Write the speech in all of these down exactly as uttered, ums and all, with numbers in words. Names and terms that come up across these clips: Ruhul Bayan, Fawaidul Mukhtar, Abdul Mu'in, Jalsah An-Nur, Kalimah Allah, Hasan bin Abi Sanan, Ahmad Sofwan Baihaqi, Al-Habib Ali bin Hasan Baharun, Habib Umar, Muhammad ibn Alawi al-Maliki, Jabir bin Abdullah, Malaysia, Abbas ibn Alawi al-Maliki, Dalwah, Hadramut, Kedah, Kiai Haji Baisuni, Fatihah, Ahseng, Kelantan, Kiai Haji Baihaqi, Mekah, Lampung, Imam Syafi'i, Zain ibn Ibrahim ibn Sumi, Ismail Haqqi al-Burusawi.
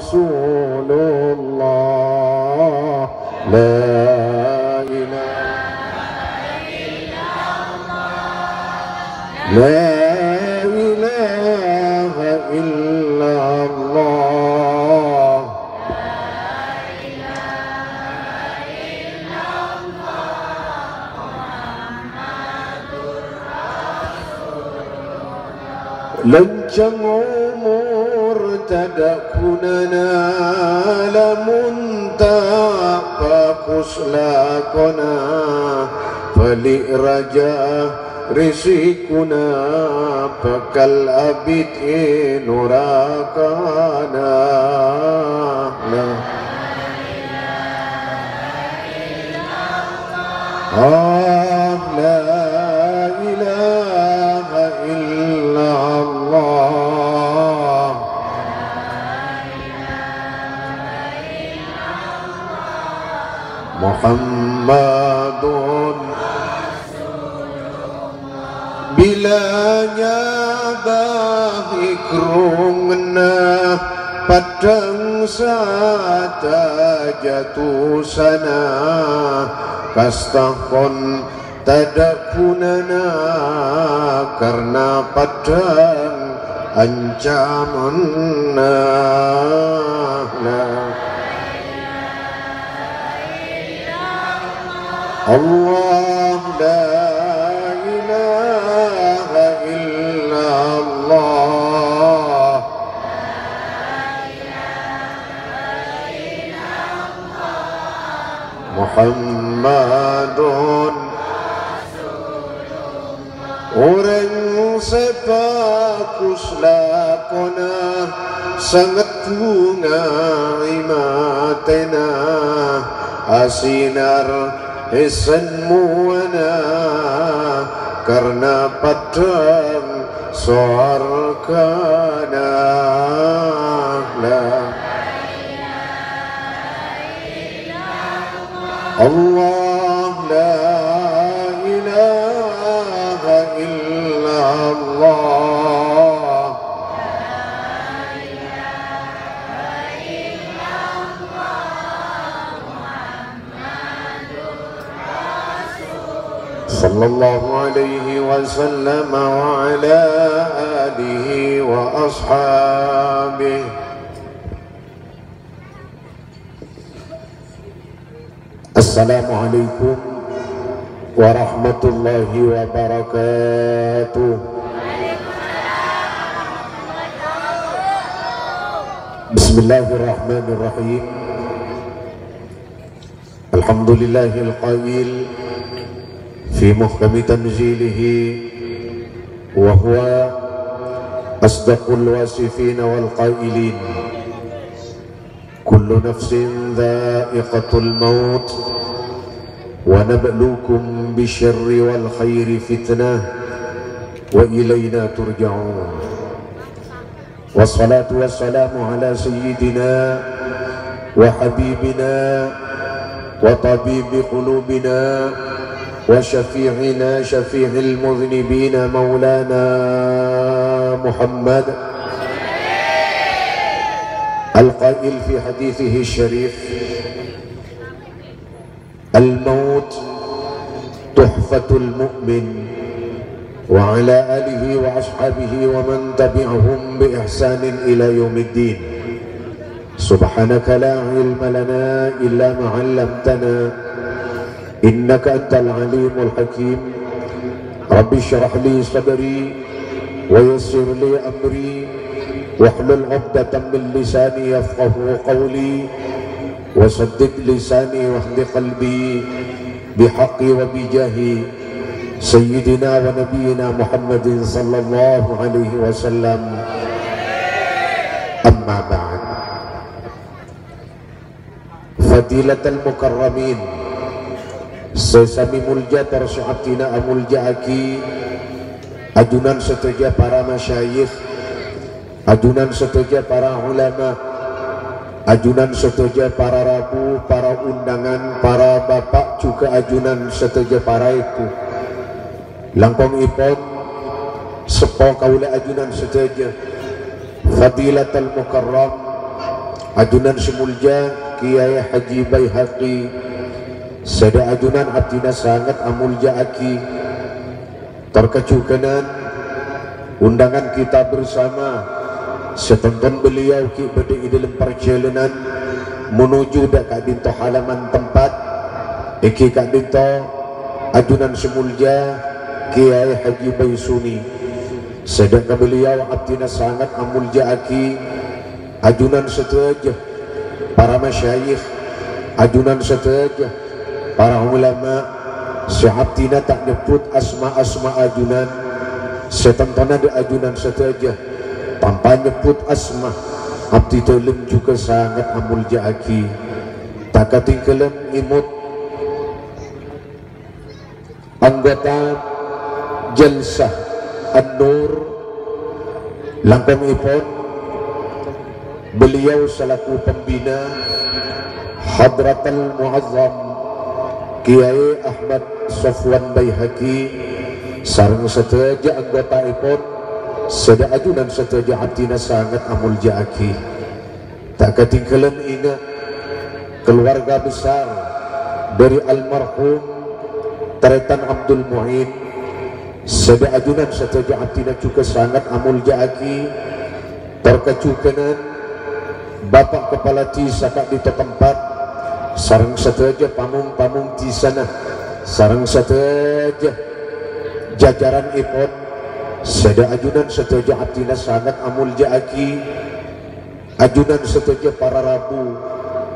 رسول الله لا إله إلا الله لا إله إلا الله لا إله إلا الله محمد رسول الله. الجمع مرتدى كننا لمنتقى قسلاقنا فلرجاء رزقنا فكل أبد نراقنا لا إله إلا الله محمد رسول الله bila nyabahi krungna padang sata jatuh sana kastahkon tadakunana karena padang ancamanna Allah la ilaha illa Allah la ilaha illa Allah Muhammadun Rasulullah. Orang sepak kuslakona sangat bunga imatena asinar isanmu ana karena padang suarkana la Allah la ilaha illa Allah la ilaha illa Allah صلى الله عليه وسلم وعلى آله وأصحابه. السلام عليكم ورحمة الله وبركاته. بسم الله الرحمن الرحيم. الحمد لله القائل في محكم تنزيله وهو أصدق الواصفين والقائلين كل نفس ذائقة الموت ونبلوكم بالشر والخير فتنة وإلينا ترجعون. والصلاة والسلام على سيدنا وحبيبنا وطبيب قلوبنا وشفيعنا شفيع المذنبين مولانا محمد القائل في حديثه الشريف: الموت تحفة المؤمن. وعلى آله وأصحابه ومن تبعهم بإحسان إلى يوم الدين. سبحانك لا علم لنا إلا ما علمتنا إنك أنت العليم الحكيم. رب اشرح لي صدري ويسر لي أمري واحلل عقدة من لساني يفقه قولي وصدق لساني واهد قلبي بحقي وبجاهي سيدنا ونبينا محمد صلى الله عليه وسلم. أما بعد، فضيلة المكرمين، sesami mulja tersuatina amuljaaki ajunan setuja para masyayikh, ajunan setuja para ulama, ajunan setuja para rabu, para undangan, para bapak, juga ajunan setuja para ibu langkong ipon sepo kaula ajunan setuja fadilatul mukarram Ajunan Semulja Kiai Haji Baihaqi, sada ajunan abdina sangat amulja aki. Terkecuh kanan undangan kita bersama setonton beliau ki berdiri dalam perjalanan menuju dekat bintu halaman tempat iki kak bintu ajunan Semulja Kiai Haji Baisuni, sedangkan beliau abdina sangat amulja aki. Ajunan setuju para masyayikh, ajunan setuju para ulama. Sehabtina tak nyebut asma-asma ajunan, setontonan di ajunan saja tanpa nyebut asma. Abdi Dalim juga sangat amul ja'aki. Tak ketinggalan imut anggota Jalsah An-Nur Lampung Ipon. Beliau selaku pembina Hadratul Muazzam Kiai Ahmad Sofwan Baihaqi sarang seteja anggota ipon seda ajunan seteja abdina sangat amul ja'aki. Tak ketinggalan ingat keluarga besar dari almarhum Tretan Abdul Mu'in, seda ajunan seteja abdina juga sangat amul ja'aki. Terkecukanan bapak kepala di sakat di tempat sarang seteja pamung-pamung di sana sarang seteja jajaran ipon seda ajunan seteja abdina sangat amul ja'aki. Ajunan seteja para rabu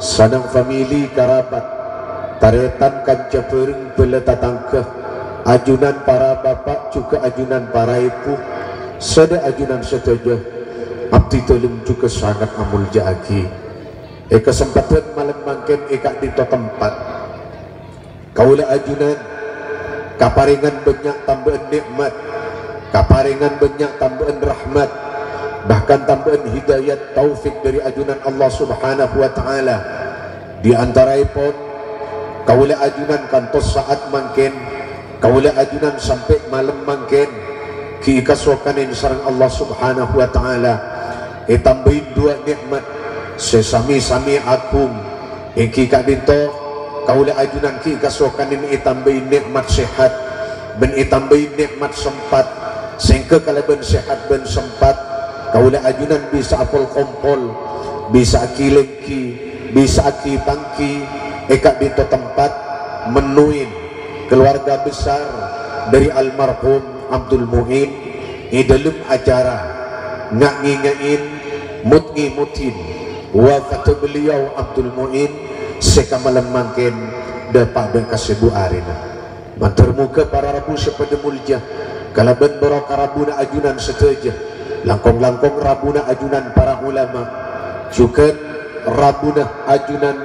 sanang famili karabat taretan kanca pering belata tangkah ajunan para bapak juga ajunan para ibu seda ajunan seteja abdi Dalim juga sangat amul ja'aki. Eka kesempatan malam mangken eka dito tempat kaulah ajunan kaparingan banyak tambahan nikmat, kaparingan banyak tambahan rahmat, bahkan tambahan hidayat taufik dari ajunan Allah Subhanahu wa taala. Di antara ipon kaulah ajunan kantos saat mangken, kaulah ajunan sampai malam mangken ki kaswakanin sareng Allah Subhanahu wa taala. E tambahin dua nikmat sesami-sami agung iki kak binto kaulah ajunan ki kaswakanin itambahin nikmat sehat ben itambahin nikmat sempat sehingga kalau ben sehat ben sempat kaulah ajunan bisa apol kompol bisa kileki bisa kipangki eka dito tempat menuin keluarga besar dari almarhum Abdul Mu'in di dalam acara ngangi-ngain mutgi-mutin wafat beliau Abdul Mu'in sekamalan mangkin daripada kasibu arena mantar muka para rabu sepada mulja kalaban baraka rabuna ajunan seteja langkong-langkong rabuna ajunan para ulama juga rabuna ajunan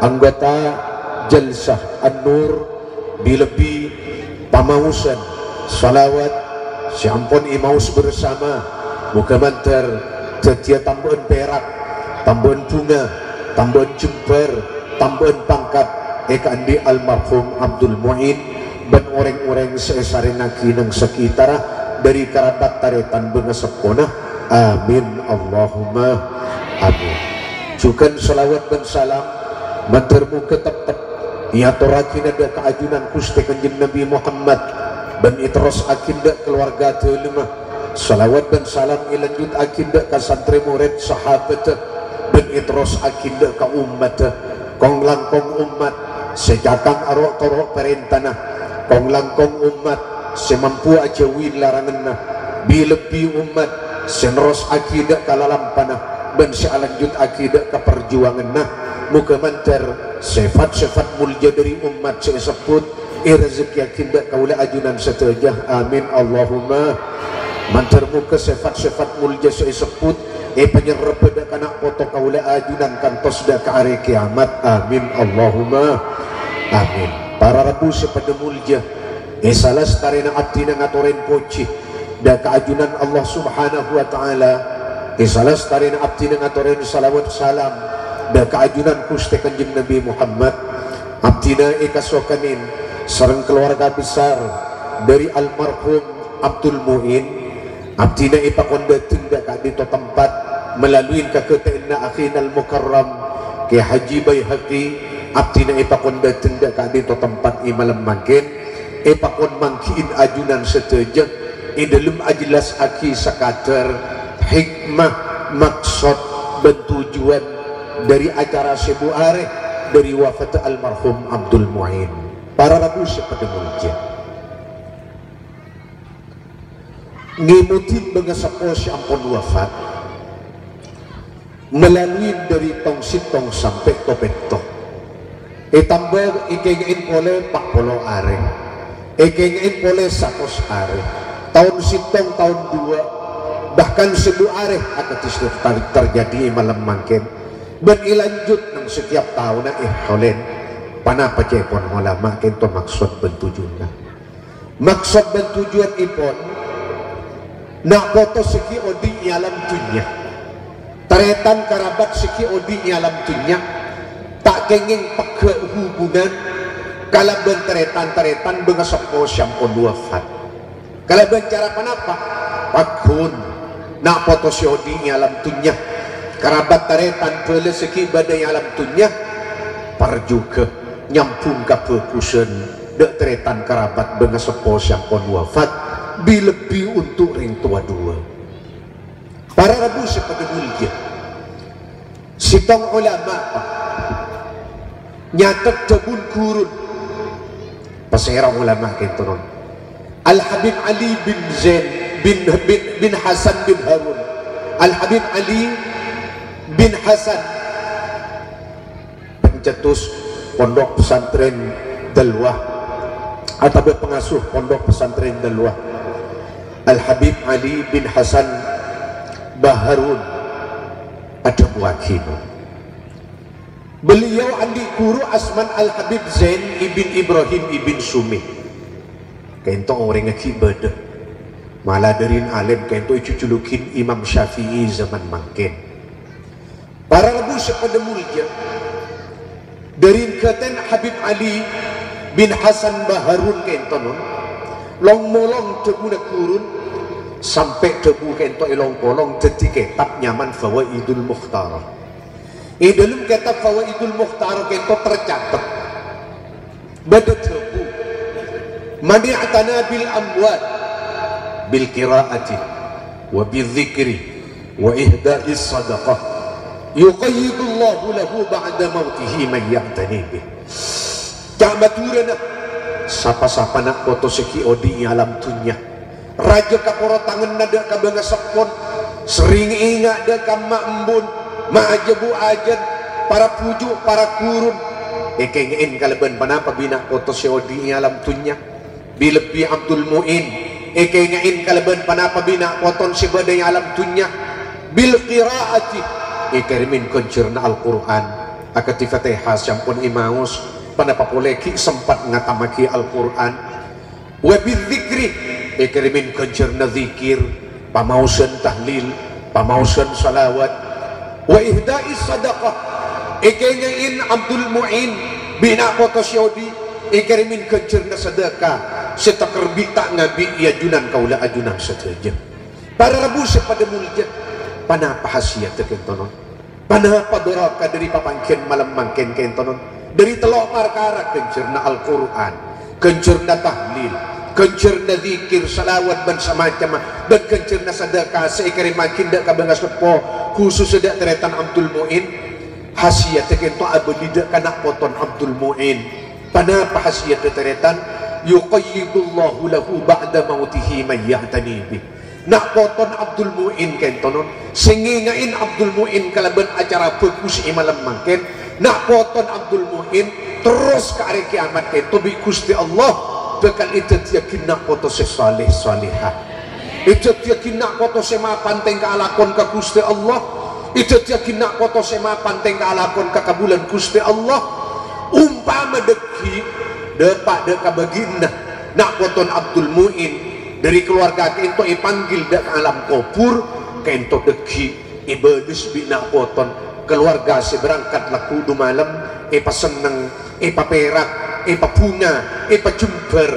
anggota Jalsah An-Nur bilebi pamausan salawat siampun imaus bersama muka mantar setia tambahan perak tambahan bunga tambahan jember tambahan pangkat eka andi almarhum Abdul Mu'in dan orang-orang sesarnaki nang sekitar dari kerabat taretan bengesepona. Amin Allahumma amin. Jukan salawat dan salam mentermu ketep-tep iato rakinah da keajunan Gusti Kanjeng Nabi Muhammad dan iteros akinda keluarga telemah salawat dan salam ilanjut akinda ka santri murid sahabat dan iteros akinda ka umat kong langkong umat sejakang arok torok perintana kong langkong umat semampu ajawin laranganna bilebi umat senros akidah kalalampana dan sealanjut akidah keperjuanganna muka mantar sifat-sifat mulja dari umat sesebut irzeki akidah kaulah ajunan setajah. Amin Allahumma mantar muka sifat-sifat mulja sesebut eh penyerap pada kanak foto kaula ajunan kantos dah ke hari kiamat. Amin Allahumma amin. Para rabu sepada mulja eh salah setarina abdina ngatorin poci dah ke ajunan Allah Subhanahu wa ta'ala. Eh salah setarina abdina ngatorin salawat salam dah ke ajunan Gusti Kanjeng Nabi Muhammad. Abdina eh kasokanin sareng keluarga besar dari almarhum Abdul Mu'in abdina eh pakondatin dah ke dito tempat melalui kakak nak akhirnal mukarram ke haji baihaqi abdi nak ipakon datenda ka di tempat imalam mangkin ipakon mangkin ajunan setejak di dalam ajlas aki sekadar hikmah maksud bertujuan dari acara sebuare dari wafat almarhum Abdul Muin para rabu seperti mulia ngimutin bengasapos ampun wafat melalui dari tong sitong sampai topetong itambah ikengain oleh pak polo are ikengain oleh sakos are tahun sitong tahun dua bahkan sedu are akan terjadi malam mangkin berlanjut ng setiap tahun eh kolen panapa cepon ulama kento maksud bentujuan maksud bentujuan ipon nak foto seki odi ialam tunyak teretan karabat seki odi ialam tunyak tak kenging peke hubungan kalau benteretan-teretan bengesopo syampon wafat kalau bencara panapa pakun nak foto si odi ialam tunyak karabat teretan pele seki badai ialam tunyak par juga nyampung kapukusen dek teretan karabat bengesopo syampon wafat bilebi untuk ring tua dua para rabu seperti mulia sitong ulama nyatet tebun kurun pasera ulama kenton al habib ali bin zain bin bin, bin hasan bin harun al habib ali bin hasan pencetus pondok pesantren Dalwah atau pengasuh pondok pesantren Dalwah Al-Habib Ali bin Hasan Baharun ada wakil beliau adik guru Asman Al-Habib Zain ibn Ibrahim ibn Sumi kentong orang akibat malah dari alim kentong cuculukin Imam Syafi'i zaman mangkin para rabu sepada mulia dari keten Habib Ali bin Hasan Baharun kentong long-molong debu nak kurun sampai debu kentok elong-polong jadi kitab nyaman Fawaidul Mukhtar di dalam kitab Fawaidul Mukhtar kentok tercatat beda debu mani'atana bil amwat bil kiraati wa bil zikri wa ihda'is sadaqah yuqayyidullahu lahu ba'da mautihi man ya'tani bih ka'maturana sapa-sapa nak foto seki odi alam tunya raja kaporo tangan nada kabanga sepon sering ingat ada kama embun ma'ajabu ajad para pujuk para kurun ekengein kalaban panapa bina foto seki odi alam tunya bilebi Abdul Muin ekengein kalaban panapa bina foton sebadai alam tunya bil qiraati ekerimin koncerna Al-Quran akati Fatihah syampun imaus panapa boleh ki sempat ngatamaki Al-Quran wa bidzikri ekerimin koncerna zikir pamausan tahlil pamausan salawat wa ihda'is sadaqah ekenyain Abdul Muin bina foto syodi ekerimin koncerna sedekah setakerbita ngabi yajunan kaula ajunan seteja para rabu sepada mulia panapa hasiat kentonon panapa doraka dari papangkin malam mangkin kentonon dari telok perkara kencerna Al-Quran kencerna tahlil kencerna zikir salawat dan semacam dan kencerna sedekah seikari makin dak kabengas lepo khusus dak teretan Abdul Muin khasiat kento abdi dak kana poton Abdul Muin pada khasiat teretan yuqayyidullahu lahu ba'da mautihi man yahtani bi nak poton Abdul Muin kentonon singingain Abdul Muin kalaban acara bagus imalam mangken nak poton Abdul Muin terus ke arah kiamat itu bi Gusti Allah bakal itu yakin nak foto sesalih salihah itu yakin nak foto sema panteng ke alakon ke Gusti Allah itu yakin nak foto sema panteng ke alakon ke kabulan Gusti Allah umpama deki depak deka baginda nak poton Abdul Muin dari keluarga kento ipanggil dak alam kubur kento deki ibadus bina poton keluarga seberangkat laku du malam epa seneng epa perak epa bunga epa jember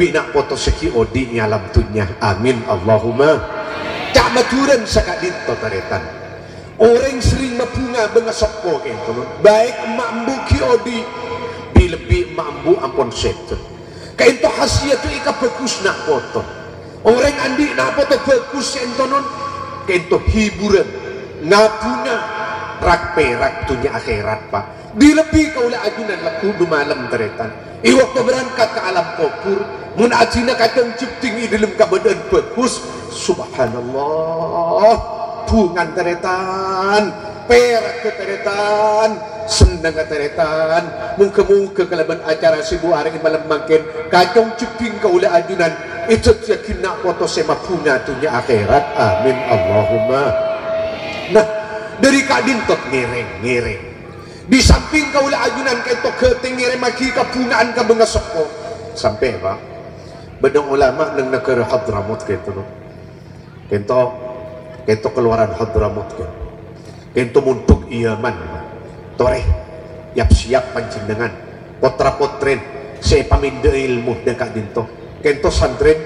bina foto seki odi nyalam tunya amin Allahumma cak maduran sakadit totaretan orang sering mabunga bengesoko gitu. Baik mambu kiodi di lebih mambu ampun setu. Kainto hasia tu ika bagus nak foto. Orang andi nak foto bagus entonon. Kainto hiburan nabunga rak perak tunya akhirat pak. Di lebih kaulah ajunan laku bemalam teretan. Iwak berangkat ke alam kubur. Mun ajina kadang ciptingi dalam keadaan bagus. Subhanallah, bungan teretan, perak keteretan, sendang keteretan. Muka-muka kelaban acara sibu hari malam makin kadang cipting kaulah ajunan. Itu yakin nak foto sema punya tunya akhirat. Amin Allahumma. Nah, dari kadin tot ngereng-ngereng. Di samping kaulah ajunan kaito keting ngereng maki kabunaan kabengasoko. Sampai pak. Bedang ulama nang negara Hadramut gitu loh. Kento kento keluaran Hadramut gitu. Kento muntuk Yaman. Toreh siap-siap panjenengan. Potra-potren se paminde ilmu dekat dinto. Kento santren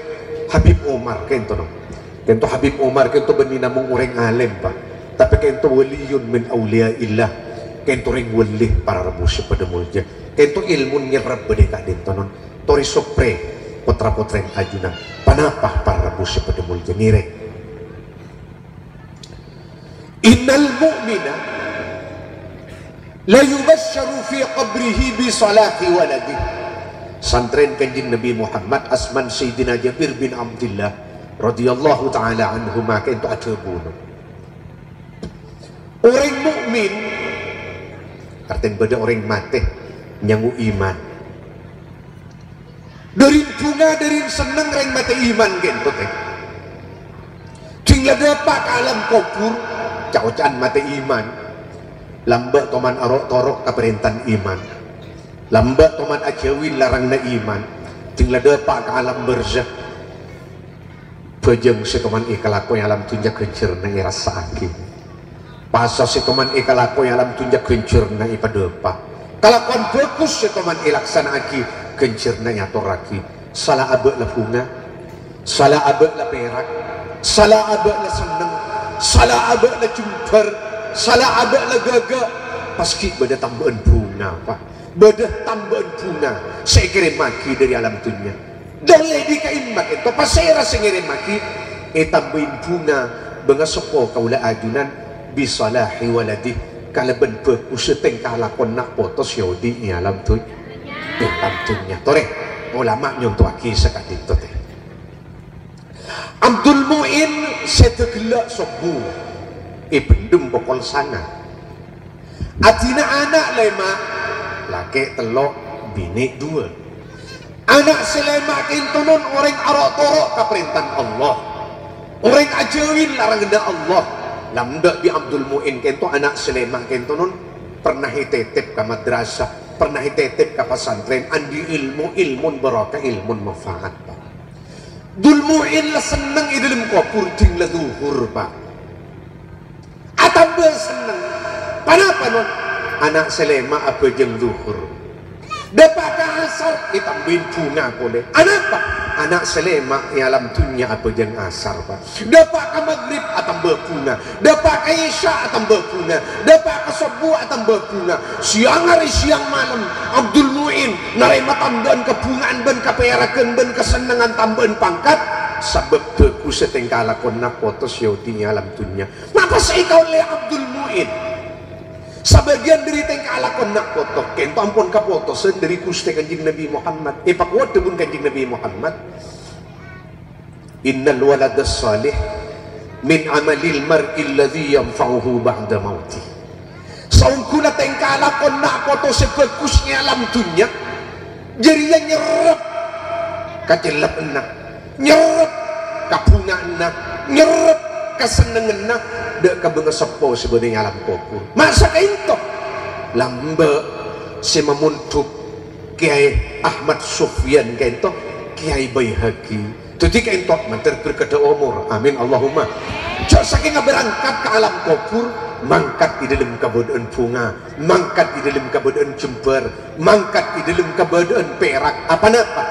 Habib Umar kento. Kento Habib Umar kento benina mung ureng alim pak. Tapi kento waliyun min auliaillah. Kento ring walih para rebus pada mulja. Kento ilmu nyerap dekat dinto non. Tori sopre putra-putra yang ajunan panapah para rabu sepada mulja nirek innal mu'mina la yubasyaru fi qabrihi bi salati waladi santren kanjeng Nabi Muhammad asman Sayyidina Jabir bin Abdullah radhiyallahu ta'ala anhu maka itu ada bunuh orang mu'min artinya pada orang mati nyangu iman dari bunga dari seneng reng mata iman gitu teh. Tinggal dapat alam kubur caucan mata iman. Lambak toman arok torok kaperintan iman. Lambak toman ajawin larangna iman. Tinggal dapat ke alam berzak. Bejeng sitoman ikalako yang alam tunjak kencur na irasa aki. Pasal sitoman ikalako yang alam tunjak kencur na ipadapa. Kalakuan bagus sitoman ilaksana aki. Kencirna nyator raki salah abad lah bunga salah abad lah perak salah abad lah seneng salah abad lah jumper salah abad lah gagak paski bada tambahan bunga pak bada tambahan bunga saya kirim maki dari alam dunia dalai dikain maki topa saya rasa ngirim maki eh tambahin bunga bengasoko kaulah ajunan bisalahi waladih kalaban berkuseteng kalakon nak potos yaudi ni alam dunia tentunya toreh ulama nyong tuaki sakadit tote Abdul Muin setegelak sobu ibendum pokol sana adina anak lema laki telok bini dua anak selema kintonon orang arok torok kaperintan Allah orang ajawin larang genda Allah lamdak bi Abdul Muin kento anak selema kintonon pernah hitetep ke madrasah pernah hitetep ke pesantren andi ilmu ilmun barokah ilmun manfaat pak dulmuin lah seneng idulum kopur ding lah zuhur pak atambah seneng panapa non anak selema apa jeng zuhur dapat ke asar ditambahin bunga boleh anak pak anak selema yang alam dunia apa jeng asar pak dapat ke maghrib atambah bunga dapat ke isya atambah bunga dapat ke subuh atambah bunga siang hari siang malam Abdul Muin narima tambahan kebungaan ben keperakan ben kesenangan tambahan pangkat sebab beku setengkalakon nakotos yaudinya alam dunia maka saya kau oleh Abdul Muin sebagian dari tengka ala konak kotok kento ampun kapotosan dari kusti kanjeng Nabi Muhammad eh pakwad pun kanjeng Nabi Muhammad innal waladas salih min amalil mar'il ladhi yanfa'uhu ba'da mauti saungkuna tengka ala konak kotok sebagusnya alam dunia jadinya nyerap kajelap enak nyerap kabunga enak nyerap kesenangan enak dek kabenga sepo sebenarnya alam koku masa kainto lamba si memuntuk Kiai Ahmad Sufyan kainto Kiai Baihaqi jadi kainto mantar berkeda umur amin Allahumma jauh saking berangkat ke alam koku mangkat di dalam keberadaan bunga mangkat di dalam keberadaan jember mangkat di dalam keberadaan perak apa-apa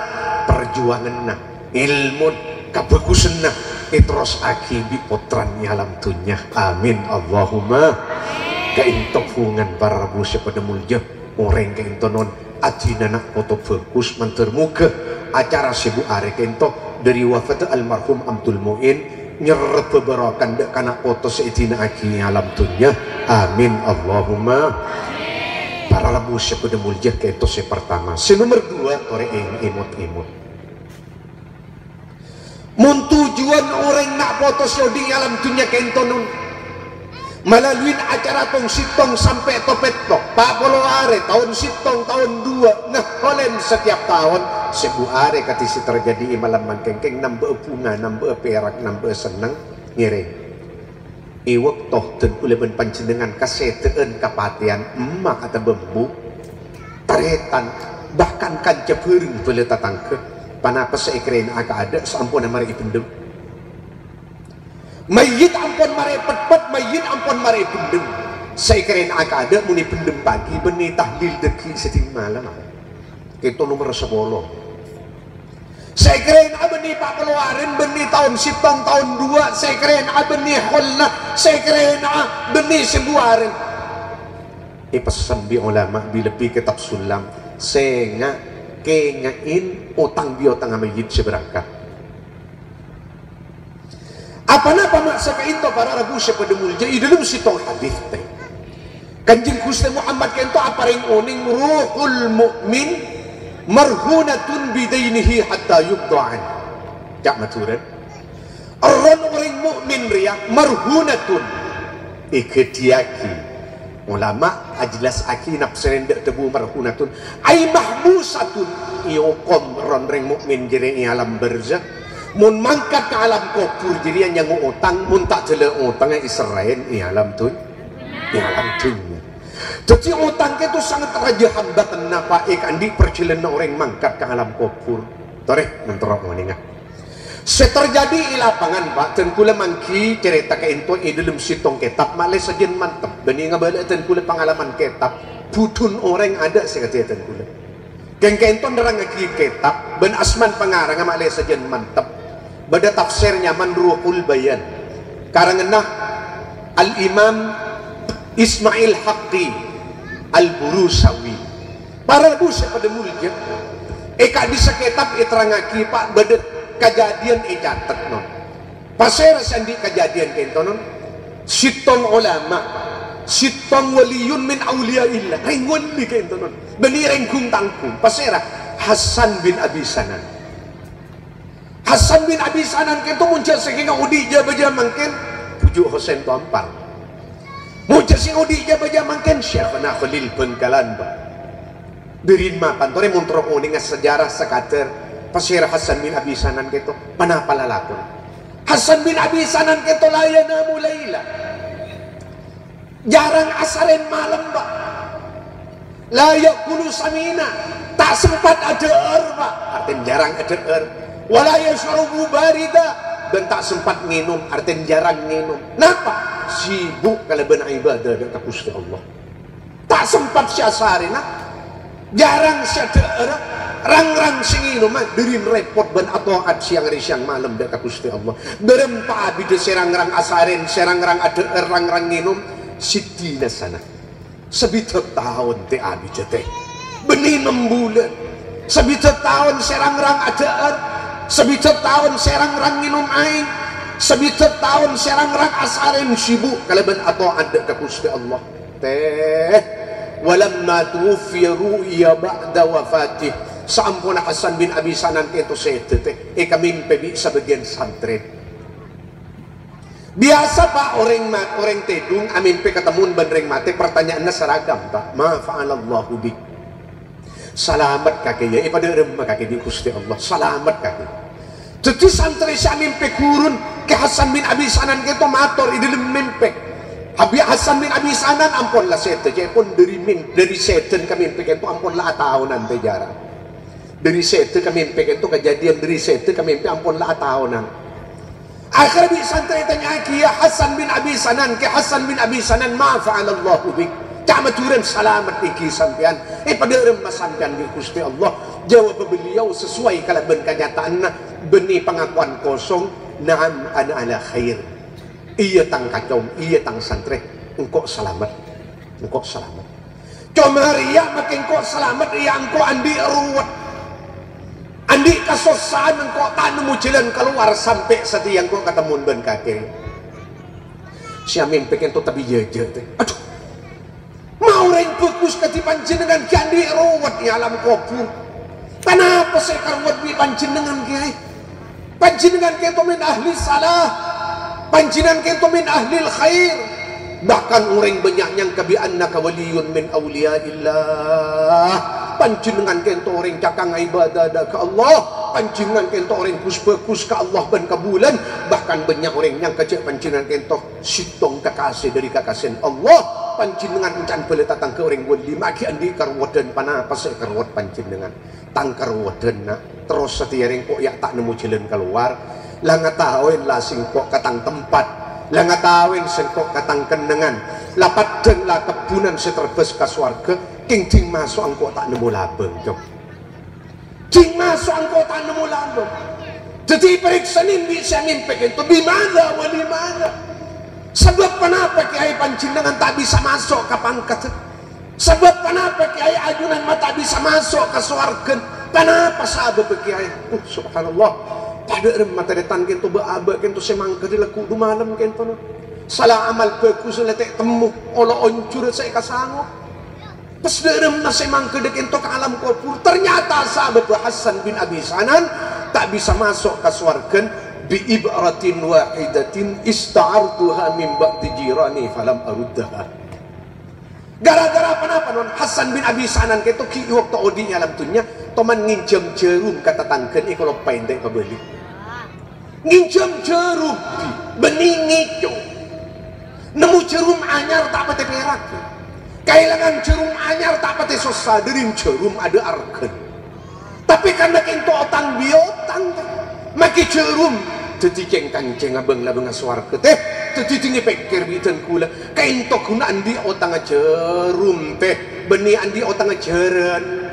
perjuangan ilmu kebagusan itros akibi putran alam tunyah. Amin Allahumma. Kaintok hungan barabu sepada mulja orang kaintonon ajinan foto fokus mentermuka acara sebu are kaintok dari wafat almarhum Abdul Muin nyeret beberakan dek kana foto seijina aki alam tunyah. Amin Allahumma. Para labu sepada mulja kaintok se pertama se nomor dua orang yang imut-imut mun tujuan orang nak foto seudi alam dunia kentonun melalui acara tong sitong sampai topetok pak polo are tahun sitong tahun dua ngeholen setiap tahun sebu are katisi terjadi malam mangkengkeng nambah bunga nambah perak nambah seneng ngireng iwak toh ten uleban panjenengan kaseteun kapatian emak atau bembu teretan bahkan kancap hering boleh tatangke panapa sa ikrein aka ada sampun na mari ipendem mayit ampun mari petpet mayit ampun mari ipendem sa ikrein aka ada muni pendem pagi beni tahlil deki seting malam kita nomor sepolo sa ikrein abeni pak keluarin beni tahun sitong tahun dua sa ikrein abeni holna sa ikrein abeni sebuarin ipasambi ulama bilepi kitab sulam senga kengain utang biotang amayid seberangkat apalah pamaksa kainto para rabu sepada mulja idulum sitong hadith teh kanjeng Gusti Muhammad kainto aparing oning ruhul mu'min marhunatun bidainihi hatta yubda'an cak maturan arron orang mu'min riak marhunatun iketiaki ulama ajlas aki nafsirin dak tebu marhunatun ay mahbusatun iukom ronreng mukmin jiri alam berzak mun mangkat ke alam kubur jirian yang utang mun tak jele utang Israel i alam tuh i alam tuh jadi utang itu sangat raja hamba kenapa ikan di perjalanan orang mangkat ke alam kubur toreh menterok meningah seterjadi ilapangan pak dan kula mangki cerita ke ento idulum sitong kitab malah sajen mantep bani ngebalik dan kula pengalaman kitab budun orang ada saya kata dan kula geng ke ento nerang lagi kitab ben asman pengarang malah sajen mantep bada tafsirnya manruhul bayan karanganah al-imam Ismail Haqqi al-Burusawi para busa pada mulja eka bisa kitab iterangaki pak bada kejadian ijatet non pasera sandi kejadian kentonon sitong ulama sitong waliyun min awliyaillah ringgun di kentonon beni ringgung tangkung pasera Hasan bin Abi Sanan Hasan bin Abi Sanan kento muncul sekinga udija baja mangken pujuk Husain Tompang muncul sing udija baja mangken Syekhna Khalil bin Kalamba dirin ma pantore muntrok uninga sejarah sekater pasir Hasan bin Abi Sanan keto panapalalakon Hasan bin Abi Sanan keto layana mulaila jarang asaren malam pak layak kulu samina tak sempat ada er pak artinya jarang ada er walaya syurubu barida dan tak sempat minum artinya jarang minum kenapa? Sibuk kalau benar ibadah dan kapusti Allah tak sempat syasarina jarang syada er rang-rang singi rumah dari repot ban atau ad siang hari siang malam dekat Gusti Allah derem pak abide serang-rang asaren serang-rang ada rang-rang nginum sidina sana sebidak tahun te abide teh beni enam bulan sebidak tahun serang-rang ada sebidak tahun serang-rang nginum air sebidak tahun serang-rang asaren sibuk kalaban atau ada dekat Gusti Allah teh walamma tuwfiya ru'ya ba'da wafatih saampuna Hasan bin Abi Sanan keto sete teh e kami pebi sebagian santren biasa pak orang orang tedung amin pe ketemuan bandreng mate pertanyaannya seragam pak ma'fa'alallahu bi salamat kakek ya e pada remah kakek di Gusti Allah salamat kakek jadi santri amin pe kurun ke Hasan bin Abi Sanan keto matur di dalam mimpi Abi Hasan bin Abi Sanan ampunlah sete je pun dari min dari seten kami pe keto ampunlah tahunan teh jarang dari sete kami mimpi itu kejadian dari sete kami mimpi ampunlah tahunan akhir bi santri tanya ki ya Hasan bin Abi Sanan ke Hasan bin Abi Sanan ma'fa'alallahu bik ta'maturan salamat iki sampean eh pada remah sampean di Gusti Allah jawab beliau sesuai kalaban kenyataanna beni pengakuan kosong Naam ana ala khair. Iya tang kacau, iya tang santri. Engkau selamat, engkau selamat. Cuma riak makin kau selamat, riak engkau andi ruwet. Andi kesusahan engkau tak nemu jalan keluar sampai setiap engkau ketemu dengan kakir. Si Amin pengen tu tapi jajar. Aduh, mau reng bagus ketipan jenengan gandi ruwet di alam kubur. Kenapa saya karuat di panjenengan kiai? Panjenengan kiai itu min ahli salah, panjenengan kiai itu min ahli khair. Bahkan orang banyak yang kebianna kawaliyun min awliyaillah. Panjenengan kiai itu orang cakang ibadah ke Allah. Panjenengan kiai itu orang kus-bagus ke Allah dan ke bulan. Bahkan banyak orang yang kecil panjenengan kiai itu sitong kekasih dari kekasihan Allah. Panjenengan encan boleh datang ke orang wali maki andi karwadan panapa saya karwad panjenengan tang karwadan nak terus setiap orang kok yak tak nemu jalan keluar lah ngatawin lah singkok katang tempat lah ngatawin singkok katang kenangan lah padang lah kebunan seterbes ke suarga king jing masuk angkok tak nemu labeng jing masuk angkok tak nemu labeng jadi periksa nimbi saya mimpik itu dimana wali mana. Sebab kenapa kiai panjenengan tak bisa masuk ke pangkat? Sebab kenapa kiai ajunan tak bisa masuk ke surga? Kenapa sahabat kiai? Oh, subhanallah. Pada materi tangkin tu berabak kento semangka di lekuk du malam kento. Salah amal bagus letek temu ola oncur saya kasango. Pas derem na semangka de kento ke alam kubur. Ternyata sahabat Hasan bin Abi Sanan tak bisa masuk ke surga. Biibratin wahidatin ista'artuha min ba'di jirani falam aruddaha. Gara-gara kenapa non Hasan bin Abi Sanan itu kiwak tak odi alam dunia teman nginjem jarum kata tangken eh kalau pendek kebeli nginjem jarum bening itu nemu jarum anyar tak pati perak kehilangan jarum anyar tak pati susah derim jarum ada arken tapi karena itu otang biotang maki jerum jadi cengkang ceng abang labang suarga teh jadi tinggi pikir bidan kula kaintok guna andi otang jerum teh benih andi otang jeren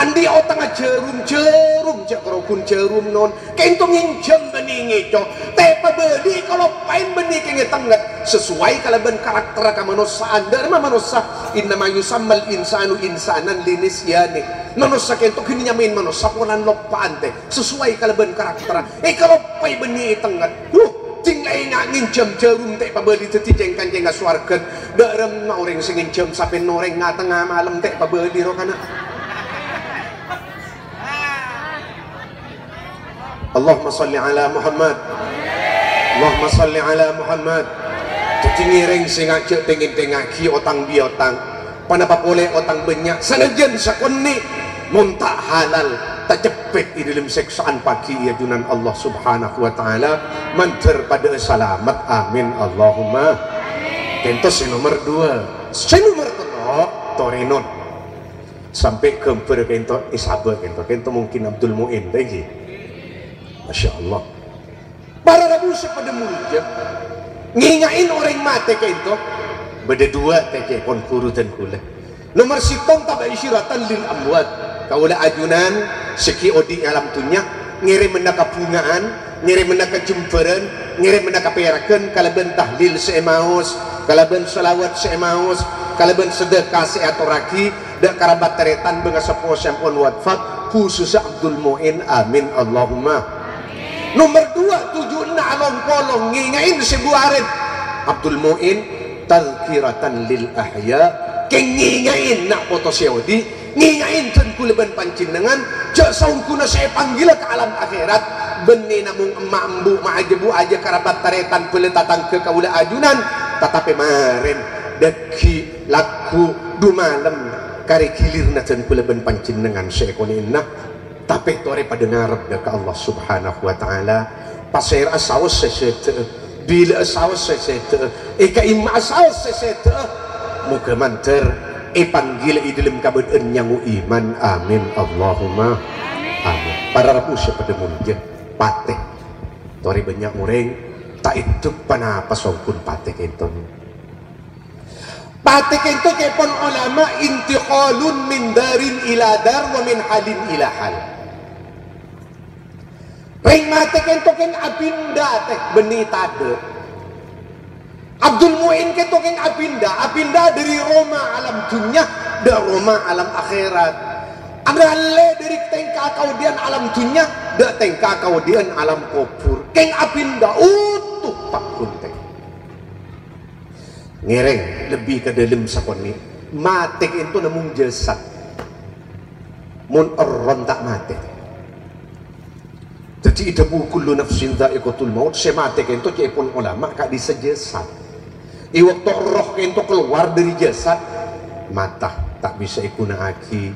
andi otang jerum jerum jakrokun jerum non kaintok nginjem benih ngeco tepa benih kalau pain benih kenge tenggat sesuai kalaban karakter kamanosaan dharma manusia innama yusammal insanu insanan linisyane manusia kentok ini nyamain manusia punan lopaan teh sesuai kalaban karakteran eh kalau pai benih tenggat huh cinglai ngangin jam jarum teh pabeli teti jengkan jengga suargan darem noreng singin jam sampai noreng nga tengah malam teh pabeli rokana Allahumma salli ala Muhammad Allahumma salli ala Muhammad teti ngireng singajak tengin tengaki otang biotang panapa boleh otang banyak sanajan sakoni muntah halal terjepit di dalam seksaan pagi ya junan Allah subhanahu wa ta'ala manter pada salamat amin Allahumma tentu si nomor dua si nomor telok torinon sampai kemper kento isabah kento kento mungkin Abdul Mu'in lagi Masya Allah para rabu sepada mulia ngingain orang mati kento beda dua teke konfuru dan kula nomor sitong tabai syiratan lil amwat kaulah ajunan seki odi alam tunyak ngirim menaka bungaan ngirim menaka jemberan ngirim menaka perakan kalaban tahlil seemaus kalaban salawat seemaus kalaban sedekah seatoraki dak karabat teretan bengasepo sempon wadfak khusus Abdul Mu'in amin Allahumma nomor dua tujuh na along kolong ngingain sebuarit Abdul Mu'in tazkiratan lil ahya keng ngingain nak foto seodi ngingain dan kuleban panjenengan jak saungkuna saya panggil ke alam akhirat beni namung emak embu ma'ajebu aja karabat taretan boleh datang ke kaula ajunan tetapi maren deki laku du malam kari gilirna dan kuleban panjenengan saya koninna tapi tore pada ngarep ke Allah subhanahu wa ta'ala pasir asawas saya bila asawas saya eka ima asawas saya moga manter e panggil i dalam kabadan nyangu iman amin Allahumma amin para rabu sepada mulia pateh tori banyak orang tak hidup panapa songkun pateh kenton pateh kenton kepon ulama intiqalun min darin ila dar wa min halin ila hal Ring mati kentokin abinda teh beni tade. Abdul Muin kentokin abinda, abinda dari Roma alam dunia, dari Roma alam akhirat. Ada le dari tengka kaudian alam dunia, dari tengka kaudian alam kubur. Keng abinda utuh pak kunteng. Ngereng lebih ke dalam sakoni. Mati itu namun jasad. Mun orang tak mati. Jadi idhabu kullu nafsin dha'iqatul maut. Sematik itu cipun ulama kak disa jasad. Iwaktu roh itu keluar dari jasad, mata tak bisa ikuna'aki,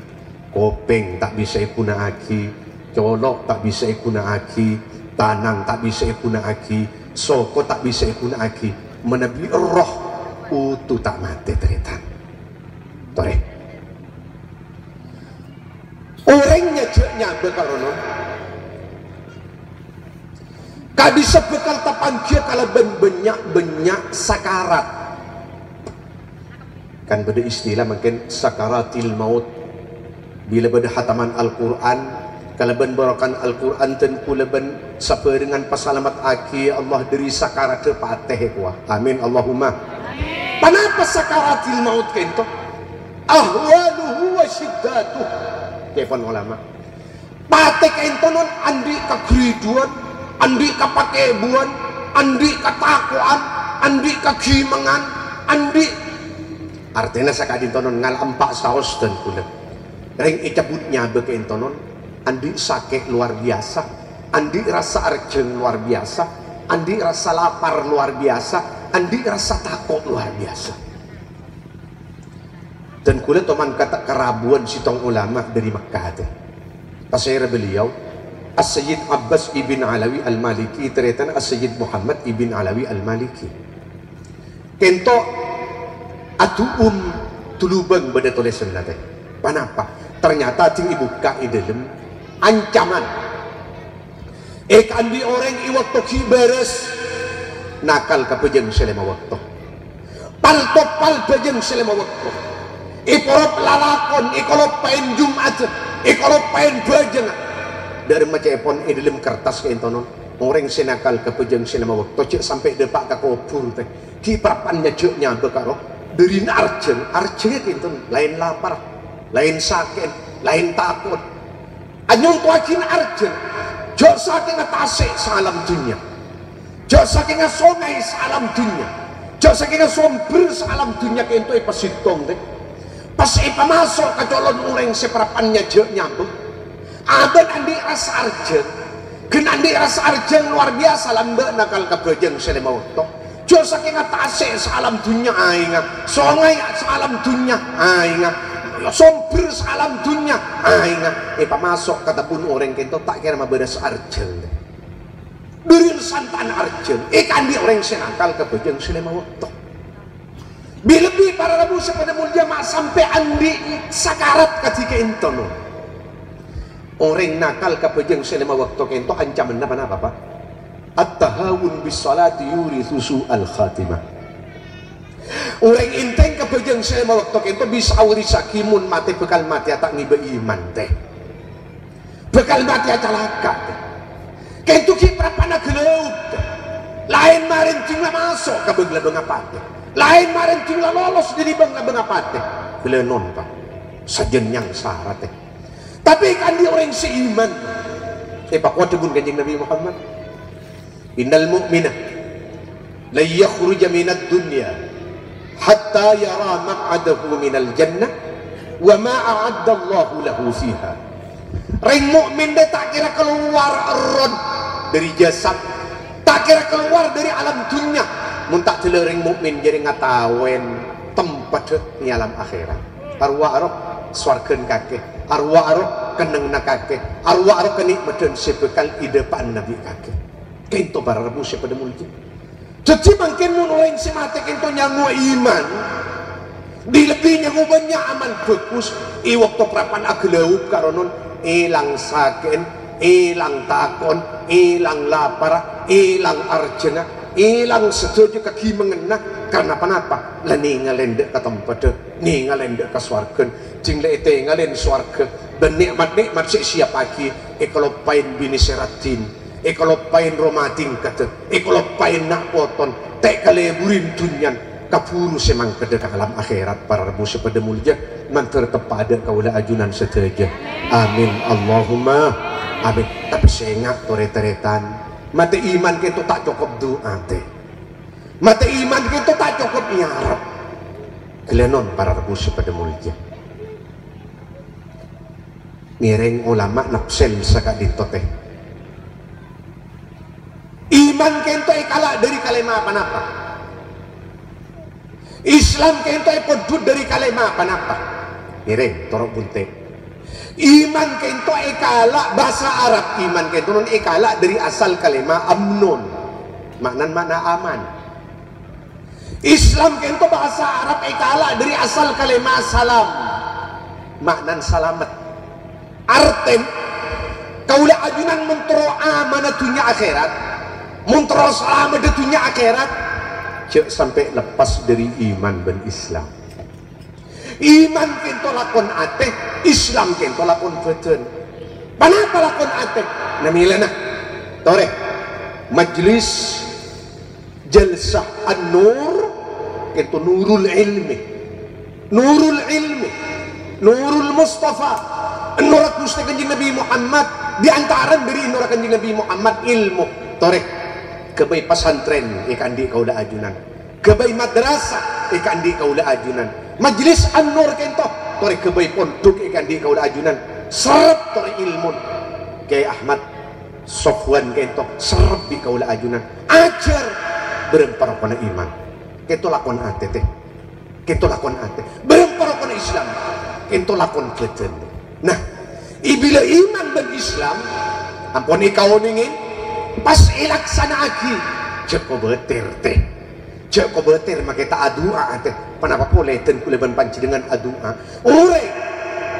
kopeng tak bisa ikuna'aki, colok tak bisa ikuna'aki, tanang tak bisa ikuna'aki, soko tak bisa ikuna'aki. Menabi roh utuh tak mati teritan. Tore orangnya jenya bekarono tak bisa bekal tapan dia kalau benyak-benyak sakarat. Kan beda istilah mungkin sakaratil maut. Bila beda hataman Al-Quran, kalau ben berakan Al-Quran tentu leben sampai dengan pasalamat aki Allah dari sakarat ke pateh kuah. Amin Allahumma. Amin. Kenapa sakaratil maut kento? Ahwaluhu wa syiddatuh. Telepon ulama. Pateh kento non andi kegeriduan. Andi kapakebuan, andi katakuan, andi kagimangan, andi artinya sakadin tonon ngal empat saos dan kulit ring icabutnya bekein tonon andi sakit luar biasa, andi rasa arjeng luar biasa, andi rasa lapar luar biasa, andi rasa takut luar biasa dan kulit teman kata kerabuan sitong ulama dari Mekah teh pasir beliau As-Sayyid Abbas ibn Alawi al-Maliki teretan As-Sayyid Muhammad ibn Alawi al-Maliki kento adu'um tulubang pada tulisan nanti kenapa? Ternyata cing ibu kai dalam ancaman ek andi orang iwaktu kibares nakal kapajang selama waktu paltok palpajang selama waktu ikorop lalakon ikorop pain Jumat ikorop pain bajang dari macepon di dalam kertas kain tonon orang senakal kepejang sinema waktu cek sampai depak ke kubur teh kiprapannya ceknya bekaro dari arjen arjen itu lain lapar lain sakit lain takut anyong tuakin arjen jok saking ngetase salam dunia jok saking ngesongai salam dunia jok saking ngesomber salam dunia kain tuai pasitong teh pas ipa masuk ke colon orang separapannya ceknya bekaro abad andi rasa arjen gen andi rasa arjen luar biasa lambak nakal kebajang selama waktu josake ngatase salam dunia aingat songai salam dunia aingat somber salam dunia aingat epa masuk katapun orang kento tak kira maberas arjen beril santan arjen ikan di orang senakal kebajang selama waktu bilebih para rabu sepeda mulia mak sampai andi sakarat ketika intono orang nakal kapajang selama waktu kento ancaman apa-apa Pak? At-tahawun bis-salati yurithu su'al khatimah. Orang inteng kapajang selama waktu kento bisauri sakimun mati bekal mati atak ngibe iman teh. Bekal mati atalaka teh. Kento kiprapana geleup teh. Lain marin tinggal masuk ke beugla bengapate. Lain marin tinggal lolos jadi beugla bengapate. Belenon Pak. Sajen yang sarat teh. Tapi kan dia orang seiman. Eh Pak Wadabun kanjeng Nabi Muhammad. Innal mu'mina la yakhruja minad dunya hatta yara maq'adahu minal jannah wa ma a'adda Allahu lahu fiha. Ring mukmin dia tak kira keluar ron dari jasad, tak kira keluar dari alam dunia. Mun tak jelek ring mukmin jadi ngatawen tempat di alam akhirat. Arwa arok swargen kakek. Arwa arok keneng na kakek arwa arok kenikmatan sebekal idepaan nabi kakek kento para rabu sepada multi jadi makin menurut semata kento nyangua iman di lebih nyangua banyak aman bagus i waktu perapan agelaup karonon ilang saken ilang takon ilang lapar ilang arjena ilang setuju kaki mengenah karena apa-apa lah ningalendek ke tempat ningalendek ke suarga jingla itu ngalendek suarga dan nikmat-nikmat siap pagi kalau pain bini seratin Ikalopain romating kadet, ikalopain nak poton, tek kaleburin tunyan, kapuru semang kededak alam akhirat para rebu sepeda mulia, manter tepada kaulah ajunan seteja. Amin, Allahumma, amin. Tapi sengak toreteretan, mata iman kita tak cukup doa teh, mata iman kita tak cukup nyarap. Kelenon para rebu sepeda mulia. Mireng ulama nafsel sakadito teh. Iman kento kalah dari kalimat apa-apa. Islam kento pedut dari kalimat apa-apa. Mireng, torok bunte. Iman kento kalah bahasa Arab. Iman kento non kalah dari asal kalimat amnun. Maknan makna aman. Islam kento bahasa Arab kalah dari asal kalimat salam. Maknan salamat. Artem, kaulah ajunan mentero amanatunya akhirat. Muntro selama detunya akhirat cek sampai lepas dari iman dan Islam. Iman kento lakon ateh, Islam kento lakon feten. Kenapa lakon ateh? Namilana tore majlis jalsah an-nur kento nurul ilmi, nurul ilmi, nurul Mustafa. Nurat musta kanjeng Nabi Muhammad, diantaran dari nurat kanjeng Nabi Muhammad ilmu. Tore kebai pesantren ikan di kaulah ajunan, kebai madrasah ikan di kaulah ajunan, majlis an-nur kentoh tore kebai pondok ikan di kaulah ajunan, serap tore ilmun Kiai Ahmad Sofwan kentoh serap di kaulah ajunan, ajar berempar kona iman kento lakon ate teh, kento lakon ate berempar kona Islam kento lakon keten. Nah ibila iman dan Islam ampuni kau ningin pas ilaksana aki ceko beter teh, ceko beter maka tak adua teh. Kenapa boleh ten kuleban panci dengan adua ure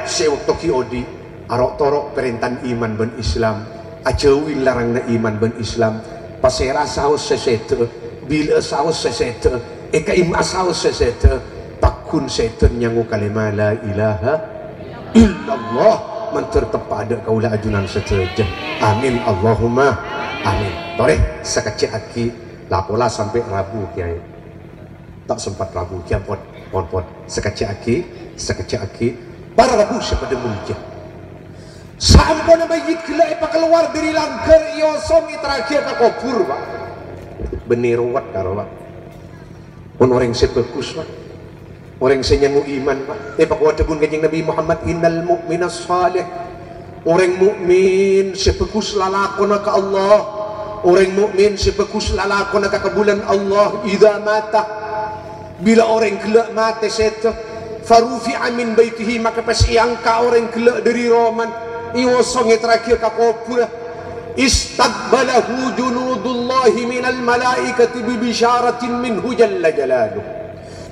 sewaktu kiodi arok torok perintan iman ben Islam, acewin larangna iman ben Islam, pasera saus sesete bila saus sesete eka ima saus sesete takun seten nyangu kalimah la ilaha illallah mentor tepada kaulah ajunan seterjah. Amin, Allahumma amin. Toreh sekecil aki lapola sampai Rabu kiai tak sempat Rabu kiai pot pot pot sekecil aki sekecil aki para Rabu sepeda mulia sampona mayit gila ipa keluar dari langgar iosong terakhir ke kubur pak beniruat karo pak pun orang sepekus pak orang senyangu iman pak ipa kuadabun kanjeng Nabi Muhammad innal mu'mina salih. Orang mukmin sepekus lalakona ke Allah, orang mukmin sepekus lalakona ke kebulan Allah. Idza mata bila orang kelak mati seta farufi amin baitihi maka pas iangka orang kelak dari roman iwasonge terakhir ke kubur istaqbalahu junudullahi minal malaikati bi bisyaratin minhu jalla jalaluh.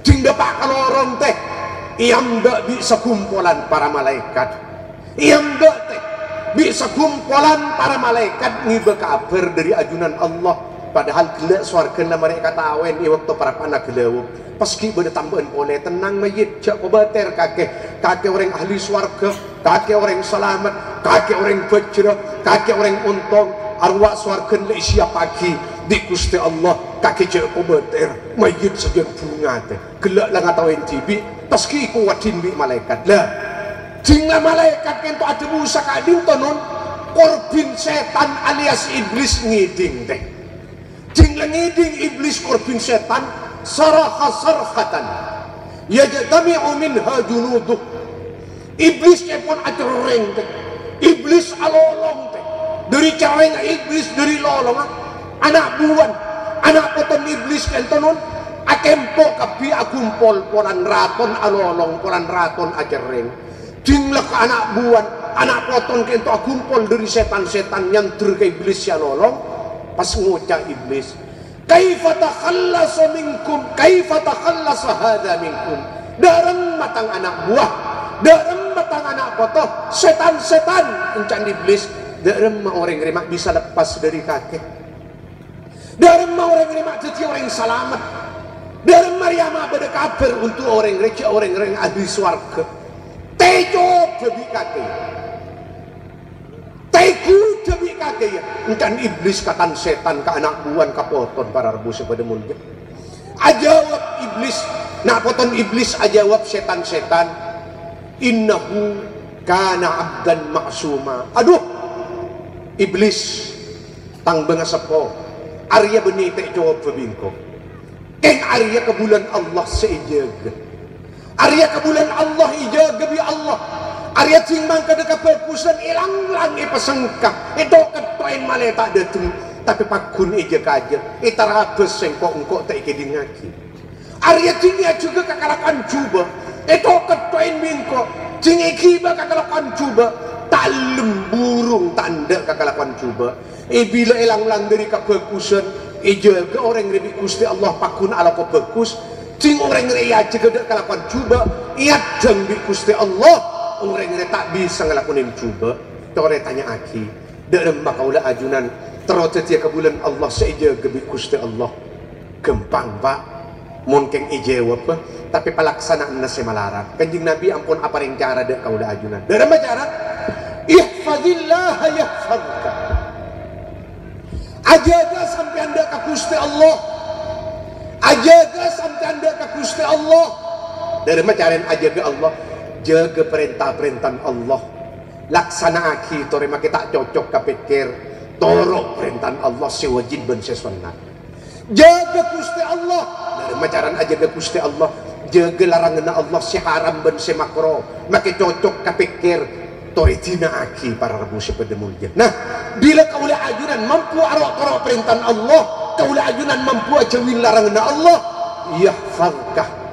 Tindak pakal orang teh yang dak bisa kumpulan para malaikat. Yang dete bisa kumpulan para malaikat ngiba kabar dari ajunan Allah padahal gelak suargana mereka tawen i waktu para panak gelawuk paski benda tambahan oleh tenang mayit cak kobater kakek kakek orang ahli suarga kakek orang selamat kakek orang bajra kakek orang untung arwah suargan le siap pagi di kusti Allah kakek cak kobater mayit sejak bunga teh gelak lah ngatawen cibi paski kuatin bi malaikat lah. Jinglah malaikat kento ada busa kadin tonon korbin setan alias iblis ngiding teh. Jinglah ngiding iblis korbin setan saraha sarhatan yajtami'u minha junuduh. Iblis pun ada reng teh. Iblis alolong teh. Dari caweng iblis dari lolong anak buan anak poton iblis kento non akempo kabi akumpol polan raton alolong polan raton aja reng. Jinglah ke anak buan, anak poton kento kumpul dari setan-setan yang terkait iblis ya lolong pas ngocak iblis kaifa takhallasu minkum kaifa takhallasu hadza minkum darang matang anak buah darang matang anak poton setan-setan encan iblis darang orang remak bisa lepas dari kakek darang orang remak jadi orang selamat darang mariama berkabar untuk orang reci orang-orang ahli swarga. Tejo babi kakek, tegut demi kagaya encan iblis katan setan ke anak buan kapoton para rebu sepada mulia ajawab iblis nak poton iblis ajawab setan-setan innahu kana abdan maksuma aduh iblis tang bengasepo arya beni tek jawab bebingko keng arya kebulan Allah seijaga arya kebulan Allah ijaga bi Allah Arya cimbang ke dekat perkusan ilang langi pesengkap itu ketuain malah tak datang tapi pakun aja kajar itu rabes yang kau tak ikut ngaki Arya cimbang juga kakalakan cuba itu ketuain bingkok cimbang kiba kakalakan cuba tak lemburung tanda kakalakan cuba eh bila ilang lang dari ke perkusan aja ke orang yang lebih kusti Allah pakun ala ke perkus cimbang orang yang aja ke dekat kakalakan cuba iya jambi kusti Allah orang yang tak bisa ngelakuin cuba orang tanya aki dalam makaulah ajunan terus dia ke bulan Allah saja gebi kusti Allah gempang pak mungkin ijawab tapi pelaksanaan nasi malaran kanjeng Nabi ampun apa yang cara dek kaulah ajunan dalam cara ihfadillah yahfadka ajaga sampai anda ke kusti Allah ajaga sampai anda ke kusti Allah dalam cara yang ajaga Allah jaga perintah-perintah Allah laksana aki tore maki tak cocok kapikir torok perintah Allah sewajib dan sesunnah jaga kusti Allah dari macaran aja jaga kusti Allah jaga larangan Allah seharam dan semakro maki cocok kapikir tore tina aki para rabu sepedemulnya nah bila kaulah ajunan mampu arok-arok perintah Allah kaulah ajunan mampu ajawin larangan Allah yahfadkah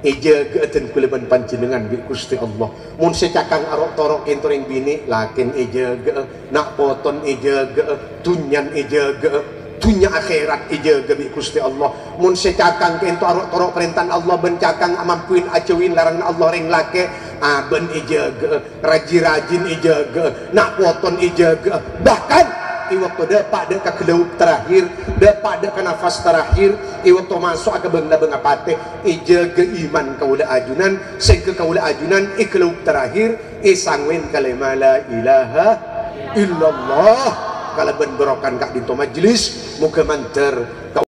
eja geaten kuleban panjenengan bi Gusti Allah mun secakang arok torok entoreng bini lakin eja ge nak poton eja ge tunyan eja ge dunya akhirat eja ge bi Gusti Allah mun secakang kento arok torok perintah Allah ben cakang amampuin acewin larangan Allah ring lake ah ben eja ge raji-rajin eja ge nak poton eja ge bahkan iwaktu depak deka kelaup terakhir depak deka nafas terakhir iwaktu masuk ke bengna-bengna patih ijaga iman kaulah ajunan sehingga kaulah ajunan ikelaup terakhir isangwin kalimah la ilaha illallah kalau benberokan kak dinto majlis muka manter